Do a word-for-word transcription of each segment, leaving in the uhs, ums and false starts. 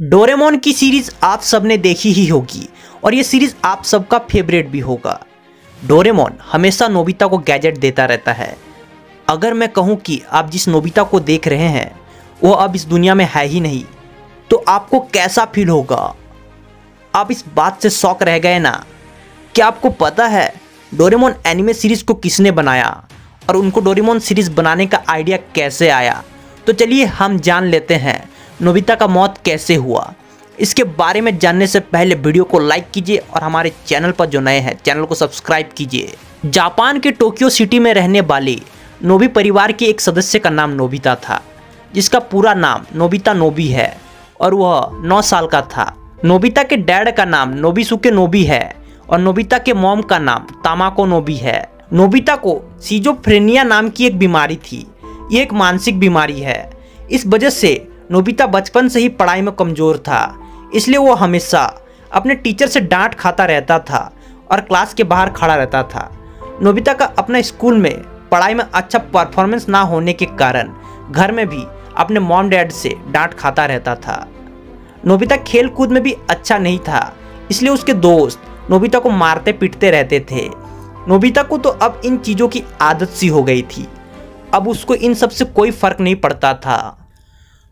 Doraemon की series आप सबने देखी ही होगी और ये सीरीज आप सबका फेवरेट भी होगा। डोरेमोन हमेशा नोबिता को गैजेट देता रहता है। अगर मैं कहूँ कि आप जिस नोबिता को देख रहे हैं वो अब इस दुनिया में है ही नहीं तो आपको कैसा फील होगा? आप इस बात से शॉक रह गए ना? क्या आपको पता है डोरेमोन एनिमे सीरीज को किसने बनाया और उनको डोरेमोन सीरीज बनाने का आइडिया कैसे आया? तो चलिए हम जान लेते हैं नोबिता का मौत कैसे हुआ। इसके बारे में जानने से पहले वीडियो को लाइक कीजिए और हमारे चैनल पर जो नए हैं चैनल को सब्सक्राइब कीजिए। जापान के टोक्यो सिटी में रहने वाली नोबी परिवार के एक सदस्य का नाम नोबिता था, जिसका पूरा नाम नोबिता नोबी है और वह नौ साल का था। नोबिता के डैड का नाम नोबीसुके नोबी है और नोबिता के मॉम का नाम तामाको नोबी है। नोबिता को सीजोफ्रेनिया नाम की एक बीमारी थी। ये एक मानसिक बीमारी है। इस वजह से नोबिता बचपन से ही पढ़ाई में कमज़ोर था, इसलिए वो हमेशा अपने टीचर से डांट खाता रहता था और क्लास के बाहर खड़ा रहता था। नोबिता का अपना स्कूल में पढ़ाई में अच्छा परफॉर्मेंस ना होने के कारण घर में भी अपने मॉम डैड से डांट खाता रहता था। नोबिता खेल कूद में भी अच्छा नहीं था, इसलिए उसके दोस्त नोबिता को मारते पीटते रहते थे। नोबिता को तो अब इन चीज़ों की आदत सी हो गई थी। अब उसको इन सब से कोई फर्क नहीं पड़ता था।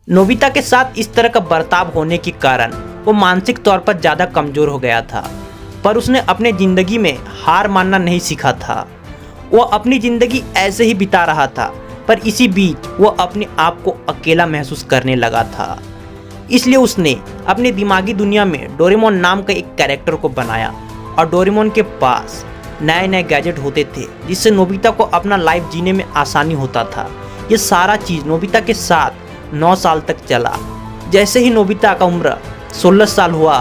नोबिता के साथ इस तरह का बर्ताव होने के कारण वो मानसिक तौर पर ज़्यादा कमज़ोर हो गया था, पर उसने अपने ज़िंदगी में हार मानना नहीं सीखा था। वो अपनी ज़िंदगी ऐसे ही बिता रहा था, पर इसी बीच वो अपने आप को अकेला महसूस करने लगा था। इसलिए उसने अपनी दिमागी दुनिया में डोरेमोन नाम का एक कैरेक्टर को बनाया और डोरेमोन के पास नए नए गैजेट होते थे जिससे नोबिता को अपना लाइफ जीने में आसानी होता था। ये सारा चीज़ नोबिता के साथ नौ साल तक चला। जैसे ही नोबिता का उम्र सोलह साल हुआ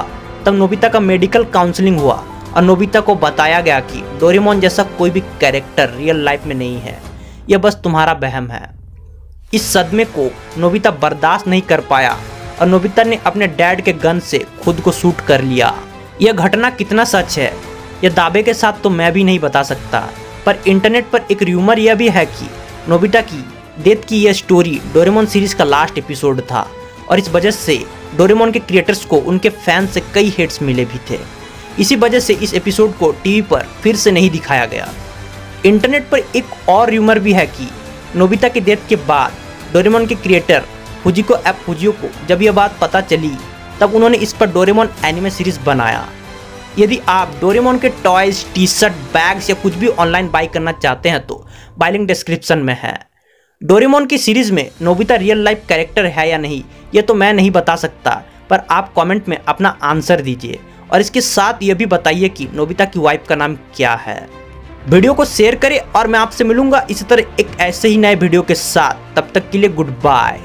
तब नोबिता का मेडिकल काउंसलिंग हुआ और नोबिता को बताया गया कि डोरेमोन जैसा कोई भी कैरेक्टर रियल लाइफ में नहीं है, यह बस तुम्हारा वहम है। इस सदमे को नोबिता बर्दाश्त नहीं कर पाया और नोबिता ने अपने डैड के गन से खुद को शूट कर लिया। यह घटना कितना सच है यह दावे के साथ तो मैं भी नहीं बता सकता, पर इंटरनेट पर एक र्यूमर यह भी है कि नोबिता की डेथ की यह स्टोरी डोरेमोन सीरीज का लास्ट एपिसोड था और इस वजह से डोरेमोन के क्रिएटर्स को उनके फैन से कई हेट्स मिले भी थे। इसी वजह से इस एपिसोड को टीवी पर फिर से नहीं दिखाया गया। इंटरनेट पर एक और र्यूमर भी है कि नोबिता की डेथ के बाद डोरेमोन के क्रिएटर हुजिको एप हुजियो को जब यह बात पता चली तब उन्होंने इस पर डोरेमोन एनिमे सीरीज बनाया। यदि आप डोरेमोन के टॉयज, टी शर्ट, बैग्स या कुछ भी ऑनलाइन बाई करना चाहते हैं तो बाय लिंक डिस्क्रिप्शन में है। डोरेमोन की सीरीज़ में नोबिता रियल लाइफ कैरेक्टर है या नहीं ये तो मैं नहीं बता सकता, पर आप कमेंट में अपना आंसर दीजिए और इसके साथ ये भी बताइए कि नोबिता की वाइफ का नाम क्या है। वीडियो को शेयर करें और मैं आपसे मिलूंगा इसी तरह एक ऐसे ही नए वीडियो के साथ। तब तक के लिए गुड बाय।